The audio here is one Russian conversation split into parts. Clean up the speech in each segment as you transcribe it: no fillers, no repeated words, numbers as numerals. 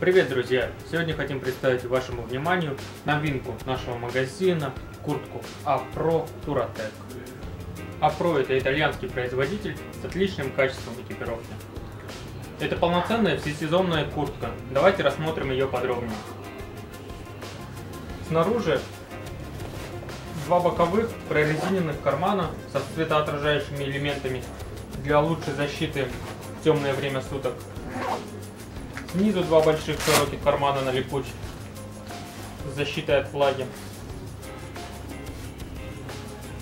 Привет, друзья! Сегодня хотим представить вашему вниманию новинку нашего магазина, куртку A-Pro Turatek. A-Pro — это итальянский производитель с отличным качеством экипировки. Это полноценная всесезонная куртка. Давайте рассмотрим ее подробнее. Снаружи два боковых прорезиненных кармана со светоотражающими элементами для лучшей защиты в темное время суток. Снизу два больших широких кармана на липуч с защитой от влаги.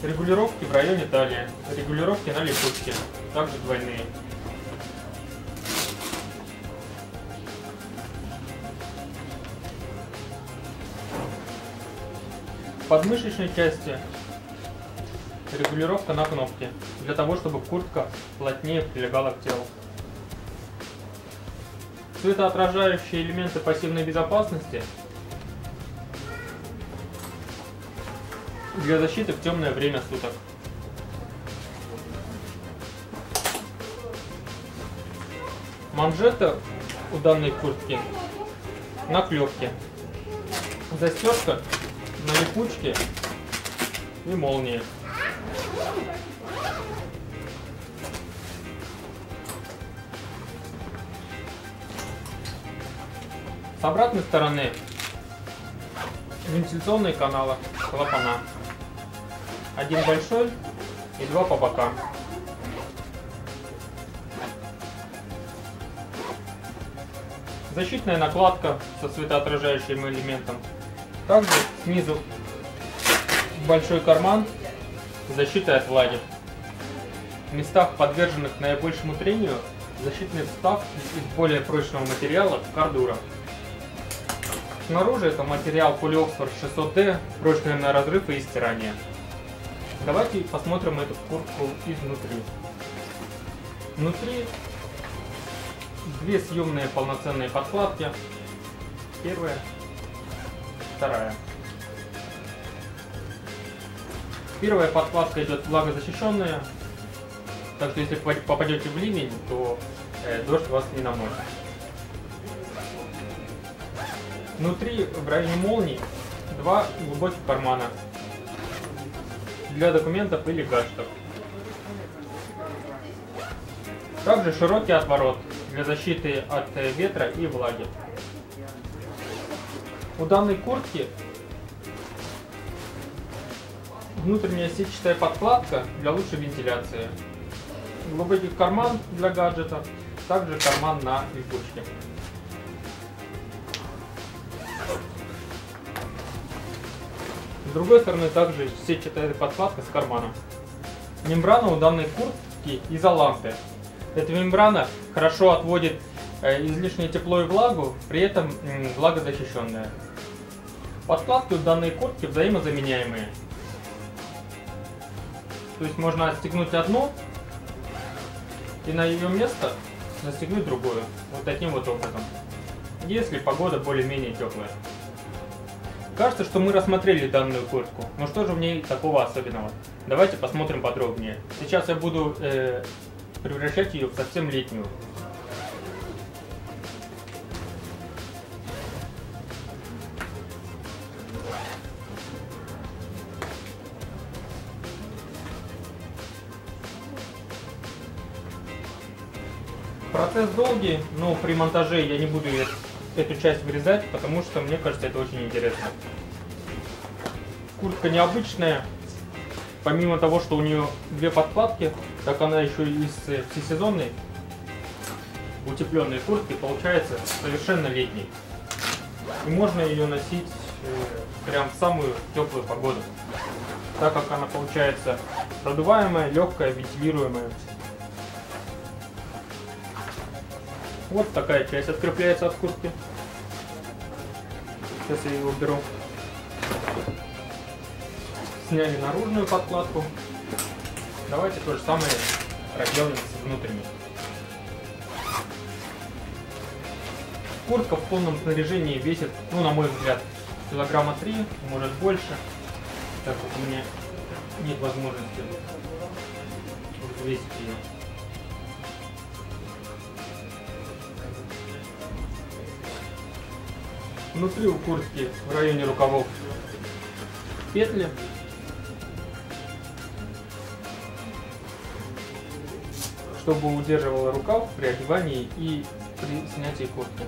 Регулировки в районе талии, регулировки на липучке, также двойные. В подмышечной части регулировка на кнопке, для того чтобы куртка плотнее прилегала к телу. Светоотражающие элементы пассивной безопасности для защиты в темное время суток. Манжета у данной куртки на клепке, застежка на липучке и молнии. С обратной стороны вентиляционные каналы, клапана. Один большой и два по бокам. Защитная накладка со светоотражающим элементом. Также снизу большой карман с защитой от влаги. В местах, подверженных наибольшему трению, защитный встав из более прочного материала кордура. Снаружи это материал полиоксфорд 600D, прочный на разрыв и стирание. Давайте посмотрим эту куртку изнутри. Внутри две съемные полноценные подкладки. Первая, вторая. Первая подкладка идет влагозащищенная, так что если попадете в ливень, то дождь вас не намоет. Внутри, в районе молнии, два глубоких кармана для документов или гаджетов. Также широкий отворот для защиты от ветра и влаги. У данной куртки внутренняя сетчатая подкладка для лучшей вентиляции. Глубокий карман для гаджета, также карман на липучке. С другой стороны также сетчатая подкладка с карманом. Мембрана у данной куртки изолантовая. Эта мембрана хорошо отводит излишнее тепло и влагу, при этом влагозащищенная. Подкладки у данной куртки взаимозаменяемые. То есть можно отстегнуть одну и на ее место застегнуть другую. Вот таким вот образом. Если погода более-менее теплая. Кажется, что мы рассмотрели данную куртку, но что же в ней такого особенного? Давайте посмотрим подробнее. Сейчас я буду превращать ее в совсем летнюю. Процесс долгий, но при монтаже я не буду эту часть вырезать, потому что мне кажется, это очень интересно. Куртка необычная, помимо того, что у нее две подкладки, так она еще и из всесезонной утепленной куртки получается совершенно летней. И можно ее носить прям в самую теплую погоду, так как она получается продуваемая, легкая, вентилируемая. Вот такая часть открепляется от куртки. Сейчас я ее уберу. Сняли наружную подкладку. Давайте то же самое проделаем с внутренней. Куртка в полном снаряжении весит, ну, на мой взгляд, килограмма 3, может больше, так как у меня нет возможности взвесить ее. внутри у куртки в районе рукавов петли. Чтобы удерживала рукав при одевании и при снятии куртки.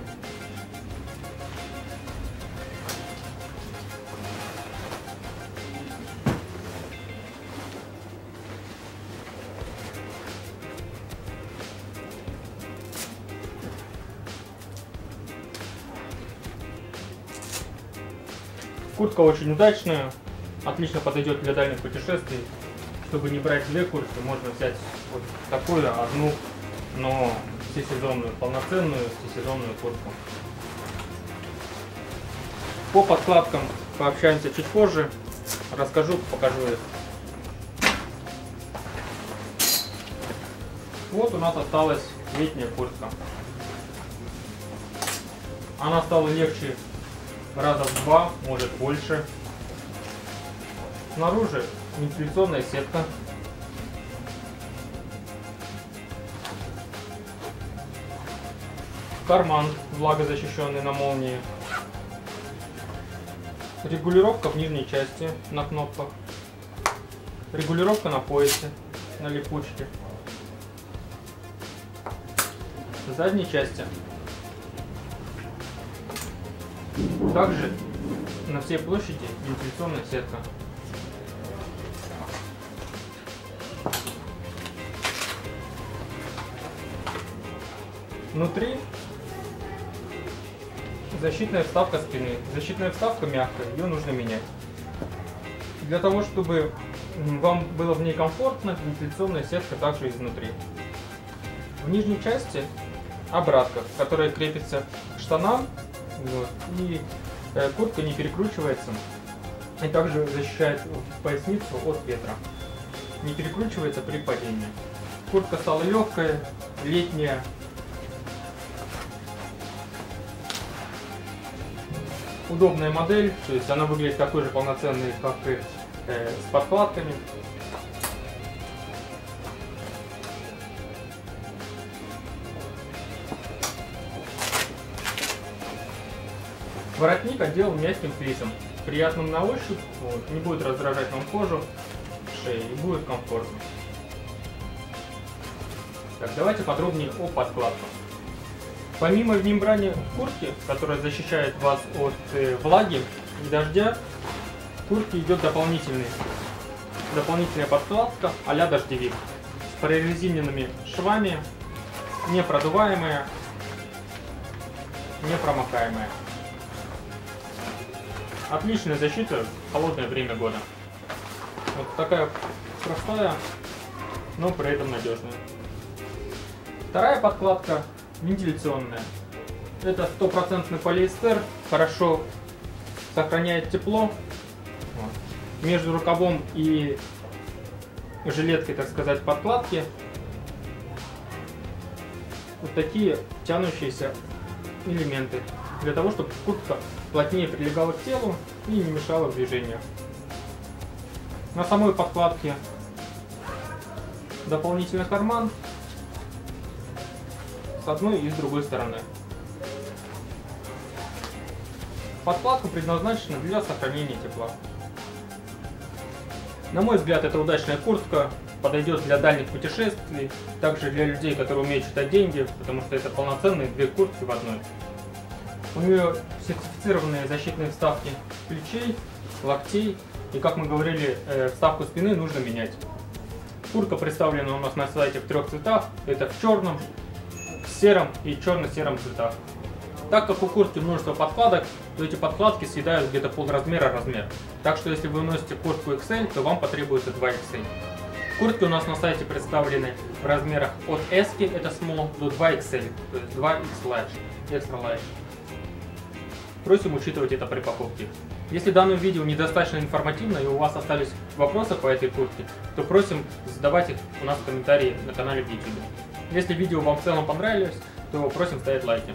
Куртка очень удачная, отлично подойдет для дальних путешествий. Чтобы не брать две куртки, можно взять вот такую одну, но всесезонную, полноценную всесезонную куртку. По подкладкам пообщаемся чуть позже, расскажу, покажу их. Вот у нас осталась летняя куртка. Она стала легче раза в два, может больше. Снаружи вентиляционная сетка. Карман влагозащищенный на молнии. Регулировка в нижней части на кнопках. Регулировка на поясе, на липучке. В задней части. Также на всей площади вентиляционная сетка. Внутри защитная вставка спины. Защитная вставка мягкая, ее нужно менять. Для того, чтобы вам было в ней комфортно, вентиляционная сетка также изнутри. В нижней части обратка, которая крепится к штанам, вот, и куртка не перекручивается, и также защищает поясницу от ветра. Не перекручивается при падении. Куртка стала легкая, летняя. Удобная модель, то есть она выглядит такой же полноценной, как и с подкладками. Воротник отделан мягким фризом, приятным на ощупь, вот, не будет раздражать вам кожу, шею и будет комфортно. Так, давайте подробнее о подкладках. Помимо мембраны куртки, которая защищает вас от влаги и дождя, в куртке идет дополнительная подкладка а-ля дождевик с прорезиненными швами, непродуваемая, непромокаемая. Отличная защита в холодное время года. Вот такая простая, но при этом надежная. Вторая подкладка. Вентиляционная. Это стопроцентный полиэстер, хорошо сохраняет тепло. Вот. Между рукавом и жилеткой, так сказать, подкладки вот такие тянущиеся элементы, для того, чтобы куртка плотнее прилегала к телу и не мешала в движениях. На самой подкладке дополнительный карман. С одной и с другой стороны. Подкладка предназначена для сохранения тепла. На мой взгляд, это удачная куртка, подойдет для дальних путешествий, также для людей, которые умеют считать деньги, потому что это полноценные две куртки в одной. У нее сертифицированные защитные вставки плечей, локтей, и, как мы говорили, вставку спины нужно менять. Куртка представлена у нас на сайте в трех цветах, это в черном, сером и черно-сером цветах. Так как у куртки множество подкладок, то эти подкладки съедают где-то полразмера. Так что если вы носите куртку XL, то вам потребуется 2 XL. Куртки у нас на сайте представлены в размерах от S, это small, до 2 XL, то есть 2 X-Large, extra large. Просим учитывать это при покупке. Если данное видео недостаточно информативно и у вас остались вопросы по этой куртке, то просим задавать их у нас в комментарии на канале в YouTube. Если видео вам в целом понравилось, то просим ставить лайки.